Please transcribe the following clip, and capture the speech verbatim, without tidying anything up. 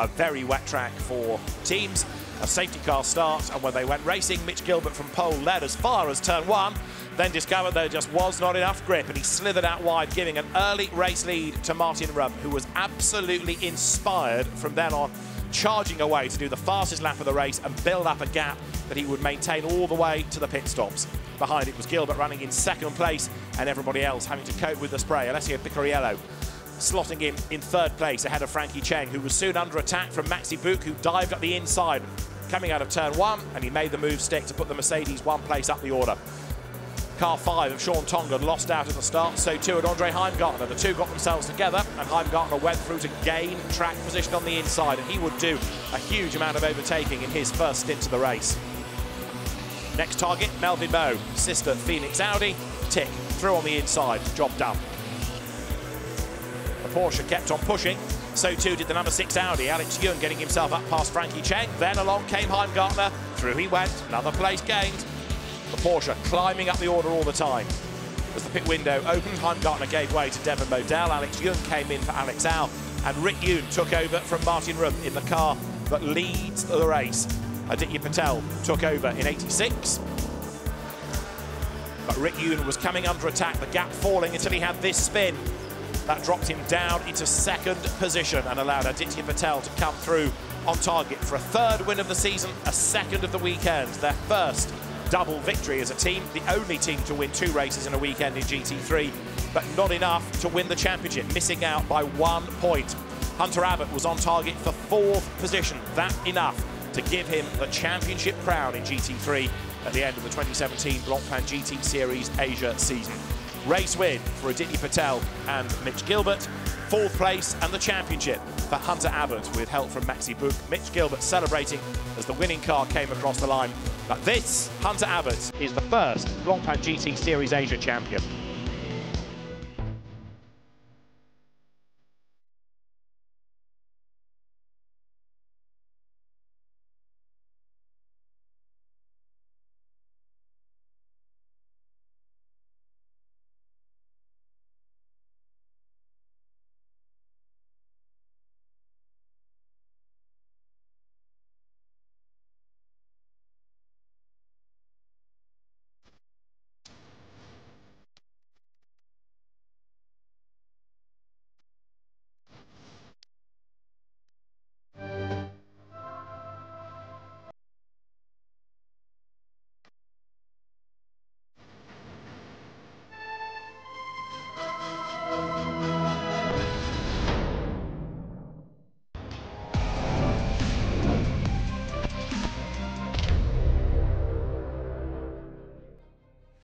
a very wet track for teams. A safety car start, and when they went racing, Mitch Gilbert from pole led as far as turn one, then discovered there just was not enough grip, and he slithered out wide, giving an early race lead to Martin Rupp, who was absolutely inspired from then on, charging away to do the fastest lap of the race and build up a gap that he would maintain all the way to the pit stops. Behind it was Gilbert running in second place, and everybody else having to cope with the spray. Alessio Picariello slotting him in third place ahead of Frankie Cheng, who was soon under attack from Maxi Buhk, who dived up the inside coming out of turn one, and he made the move stick to put the Mercedes one place up the order. Car five of Sean Tongan lost out at the start, so too had Andre Heimgartner. The two got themselves together, and Heimgartner went through to gain track position on the inside, and he would do a huge amount of overtaking in his first stint of the race. Next target, Melvin Moe, sister Phoenix Audi, tick, through on the inside, job done. The Porsche kept on pushing, so too did the number six Audi, Alex Yoong getting himself up past Frankie Cheng. Then along came Heimgartner, through he went, another place gained. The Porsche climbing up the order all the time. As the pit window opened, Heimgartner gave way to Devon Modell, Alex Yoong came in for Alex Al, and Rick Yoon took over from Martin Rupp in the car that leads the race. Aditya Patel took over in eighty-six. But Rick Yoon was coming under attack, the gap falling until he had this spin. That dropped him down into second position and allowed Aditya Patel to come through on target for a third win of the season, a second of the weekend, their first double victory as a team, the only team to win two races in a weekend in G T three, but not enough to win the championship, missing out by one point. Hunter Abbott was on target for fourth position, that enough to give him the championship crown in G T three at the end of the twenty seventeen Blancpain G T Series Asia season. Race win for Aditya Patel and Mitch Gilbert. Fourth place and the championship for Hunter Abbott with help from Maxi Buhk. Mitch Gilbert celebrating as the winning car came across the line. But this, Hunter Abbott, is the first Blancpain G T Series Asia champion.